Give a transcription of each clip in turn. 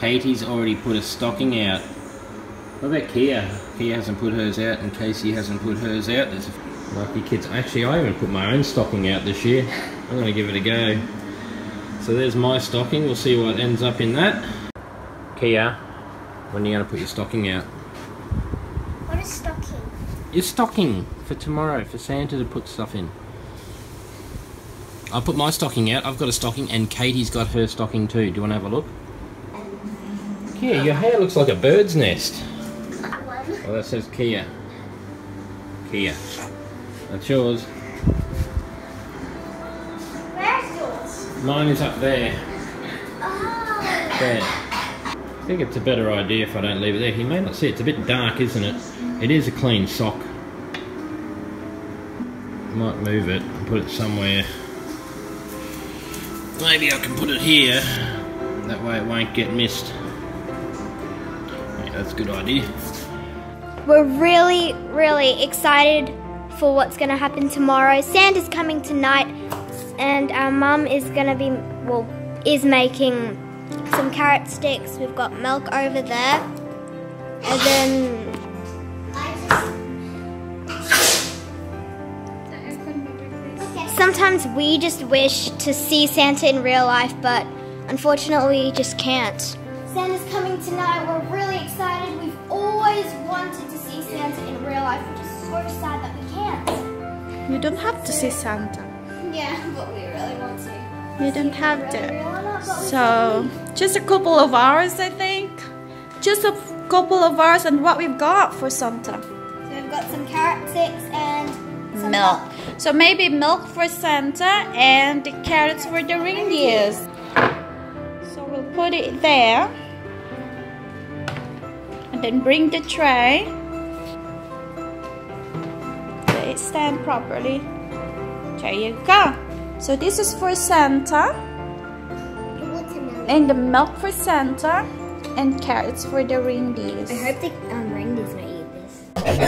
Katie's already put a stocking out. What about Kia? Kia hasn't put hers out and Casey hasn't put hers out. There's a lucky kids. Actually, I haven't put my own stocking out this year. I'm going to give it a go. So there's my stocking. We'll see what ends up in that. Kia, when are you going to put your stocking out? What is stocking? Your stocking for tomorrow, for Santa to put stuff in. I'll put my stocking out. I've got a stocking and Katie's got her stocking too. Do you want to have a look? Kia, your hair looks like a bird's nest. Well, that says Kia. Kia. That's yours. Where's yours? Mine is up there. Oh. There. I think it's a better idea if I don't leave it there. He may not see it. It's a bit dark, isn't it? It is a clean sock. I might move it and put it somewhere. Maybe I can put it here. That way it won't get missed. Yeah, that's a good idea. We're really, really excited for what's going to happen tomorrow. Santa's coming tonight and our mum is going to be, well, is making some carrot sticks. We've got milk over there. And then sometimes we just wish to see Santa in real life, but unfortunately we just can't. Santa's coming tonight. We're really excited. We've always wanted to see Santa in real life, which is so sad that we can't. You don't have to see Santa. Yeah, but we really want to. You don't have to. So, just a couple of hours, I think. Just a couple of hours and what we've got for Santa. So we've got some carrot sticks and some milk. So maybe milk for Santa and the carrots for the reindeers. So we'll put it there. Then bring the tray, let it stand properly. There you go. So this is for Santa, and the milk for Santa, and carrots for the reindeers. I hope the reindeers may eat this.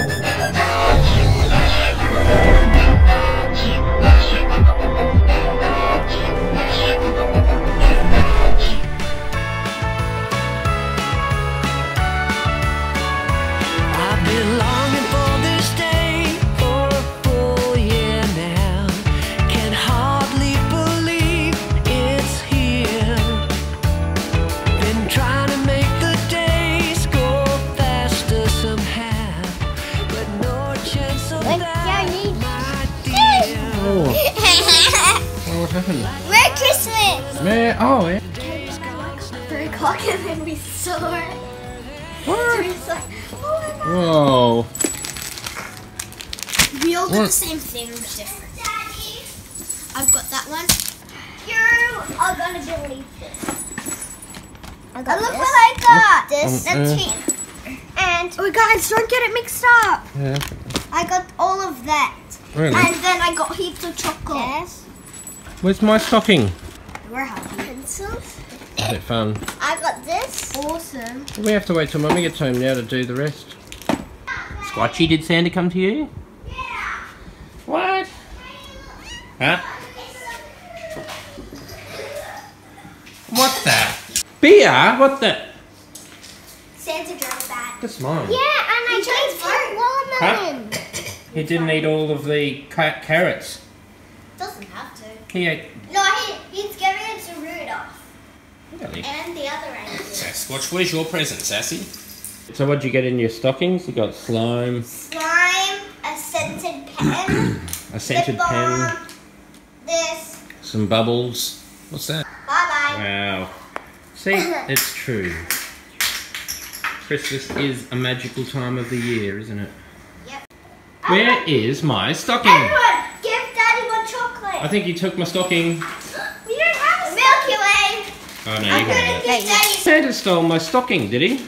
Merry Christmas! Merry, oh yeah. For a clock and then we saw it. What? So like, oh my God. Whoa. We all did the same thing, but different. Daddy. I've got that one. You are gonna believe this. I got look this. What I got. This. And oh guys, don't get it mixed up. Yeah. I got all of that. Really? And then I got heaps of chocolate. Yes. Where's my stocking? We're having pencils. That's it fun. I got this. Awesome. We have to wait till Mummy gets home now to do the rest. Squatchy, did Santa come to you? Yeah. What? Huh? What the? Beer? What the? Santa drank that. That's mine. Yeah, and I drank watermelon. Huh? He didn't eat all of the carrots. Doesn't have to. He ate. No, he's giving it to Rudolph. Really? And the other end. So, Squatch, where's your present, Sassy? So, what'd you get in your stockings? You got slime. Slime, a scented pen. A scented pen. This. Some bubbles. What's that? Bye bye. Wow. See, it's true. Christmas is a magical time of the year, isn't it? Yep. Where is my stocking? Everyone. I think you took my stocking. We don't have a Milky Way. Oh no, you got it. Santa stole my stocking, did he?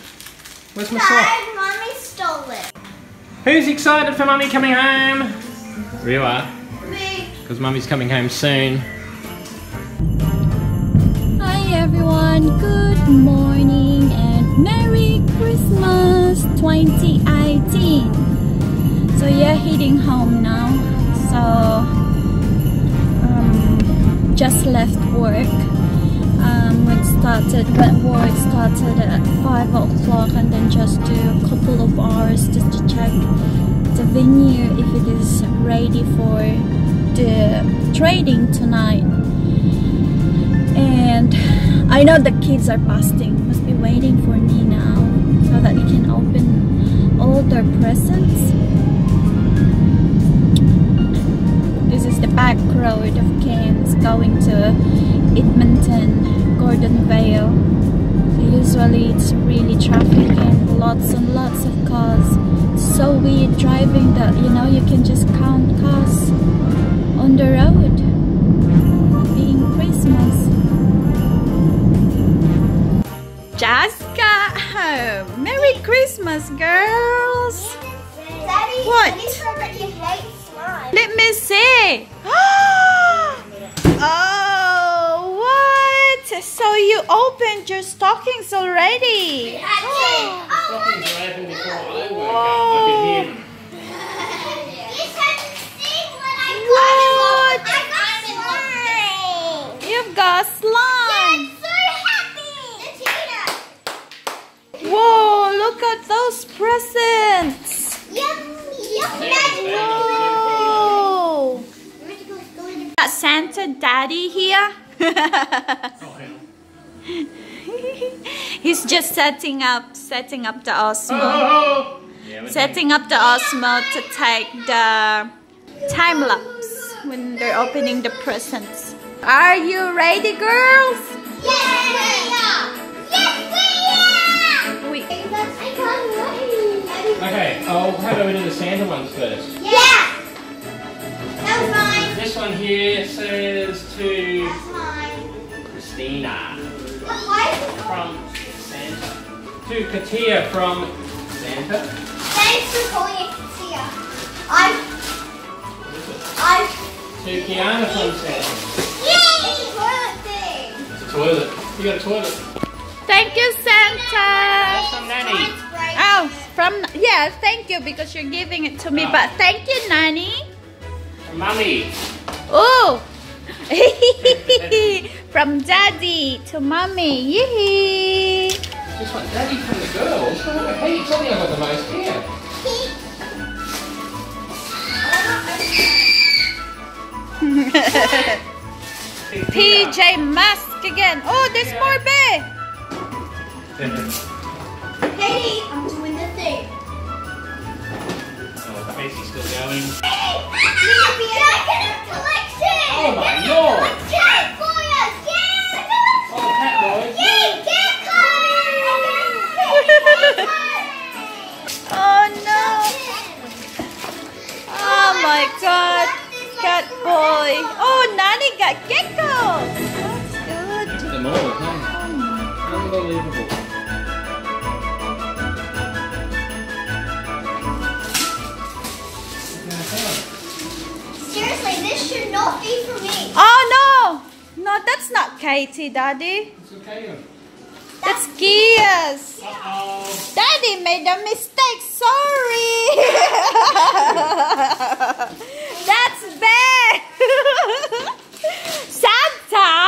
Where's my sock? Mummy stole it. Who's excited for Mummy coming home? You are. Me. Because Mummy's coming home soon. Hi everyone, good morning and Merry Christmas 2018. So you're heading home now. So just left work. it started at 5 o'clock, and then just do a couple of hours just to check the venue if it is ready for the trading tonight. And I know the kids are fasting, must be waiting for me now so that they can open all their presents. This is the back road of Cairns going to Edmonton, Gordon Vale. Usually it's really traffic and lots of cars. It's so weird driving that, you know, you can just count cars on the road, being Christmas. Just got home. Merry Christmas, girls! Daddy, what? You hate slime. Let me see. So you opened your stockings already. Whoa. You haven't seen what I got. I got slime. You've got slime. Yeah, I'm so happy. Whoa, look at those presents. Whoa. Got Santa Daddy here. He's just setting up the Osmo. Oh. Yeah, setting up the Osmo to take the time lapse when they're opening the presents. Are you ready, girls? Yes, we are! Yes, we are! Okay, how do we do the Santa ones first? Yeah! That was mine. This one here says to Christina from Santa. To Katia from Santa. Thanks for calling it Katia. I'm to Kiana from Santa. Yay! Toilet thing. It's a toilet. You got a toilet. Thank you, Santa. From Nanny. Oh, from, yeah, thank you, because you're giving it to me. But thank you, Nanny. From Mummy. Oh. From Daddy to Mummy. Yee-hee. Just want Daddy from the girls. Hey, tell me about the most here. PJ Mask again. Oh, there's more bear. Hey, I'm doing the thing. Oh, the face is still going. Hey, I'm collection. Oh my lord! Cat for us! Yeah! Oh, cat boys! Yay! Cat cars! Oh no! Oh my god! Cat boy! Oh, Nanny got gecko! That's good! That's them all, huh? Unbelievable! Not be for me. Oh no! No, that's not Katie, Daddy. It's okay. That's Kia's. Uh-oh. Daddy made a mistake. Sorry. That's bad. Santa.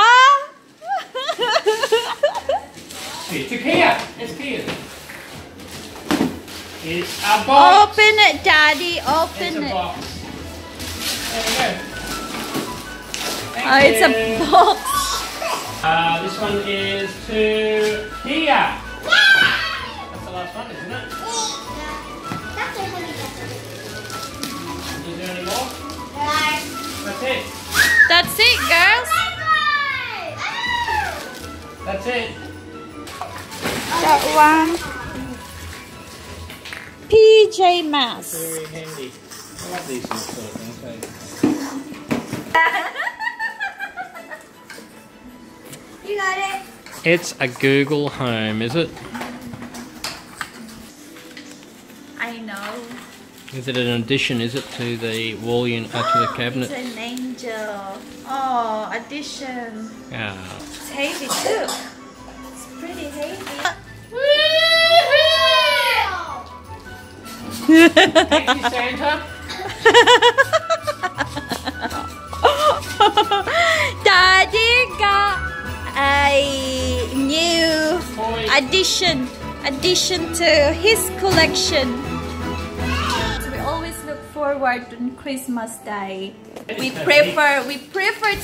It's a Kia. It's Kia. It's a box. Open it, Daddy. Open it. Box. There you go. Oh, it's a box. This one is to Kia. That's the last one, isn't it? That's a honey. Is there any more? That's it. That's it, girls. That's it. That one. PJ Masks. Very handy. I love these sort of things. You got it. It's a Google Home, is it? I know. Is it an addition? Is it to the wall unit, to the cabinet? It's an angel. Oh, addition. Oh. It's heavy too. It's pretty heavy. Thank you, Santa. Daddy got. Hey. addition to his collection. We always look forward to Christmas Day. We prefer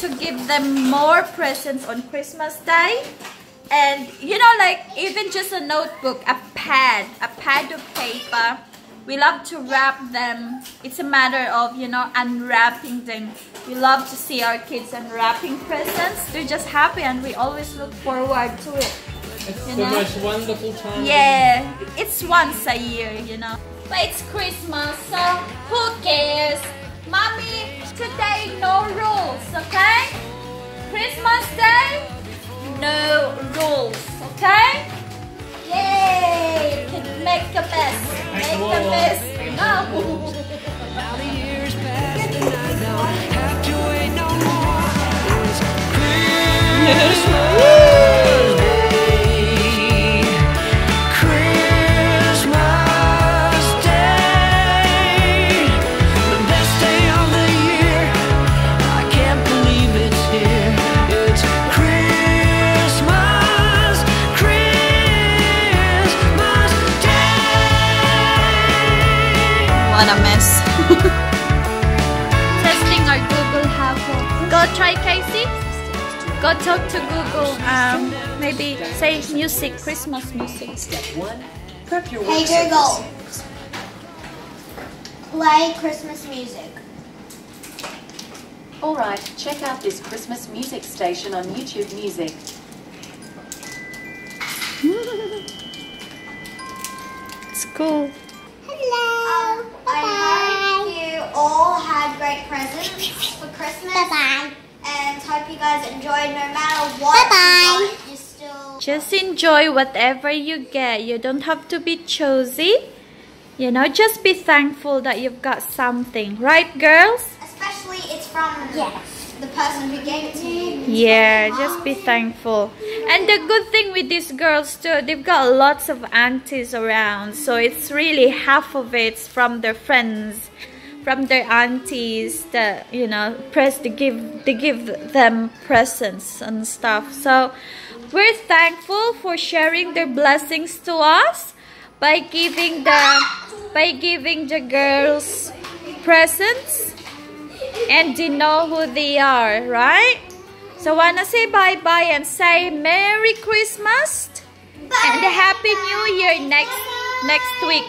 to give them more presents on Christmas Day. And you know, like even just a notebook, a pad of paper, we love to wrap them. It's a matter of, you know, unwrapping them. We love to see our kids unwrapping presents. They're just happy and we always look forward to it. It's the most wonderful time. Yeah, it's once a year, you know. But it's Christmas, so who cares? Mommy, today no rules, okay? Christmas Day, no rules, okay? Yay! Make the best. Make the best. No. Christmas Day, the best day of the year. I can't believe it's here. It's Christmas, Christmas Day. What a mess. Testing our Google Home. Go try, Casey. Go talk to Google, maybe say music, Christmas music. Hey Google, play Christmas music. Alright, check out this Christmas music station on YouTube Music. It's cool. Hello, I hope you all had great presents for Christmas. Bye-bye. And hope you guys enjoyed no matter what. Bye bye. Just enjoy whatever you get. You don't have to be choosy. You know, just be thankful that you've got something, right, girls? Especially it's from the person who gave it to you. Yeah, just be thankful. And the good thing with these girls too, they've got lots of aunties around, so it's really half of it's from their friends. From their aunties that, you know, they give them presents and stuff. So we're thankful for sharing their blessings to us by giving the girls presents, and they know who they are, right? So wanna say bye bye and say Merry Christmas and a Happy New Year next week.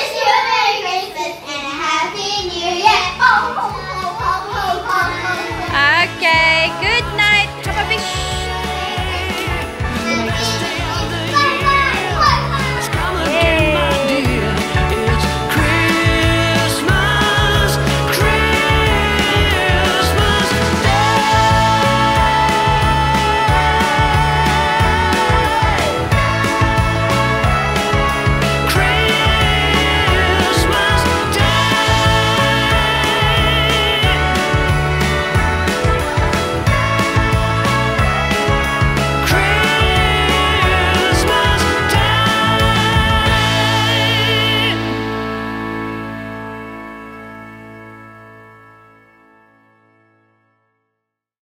Christmas.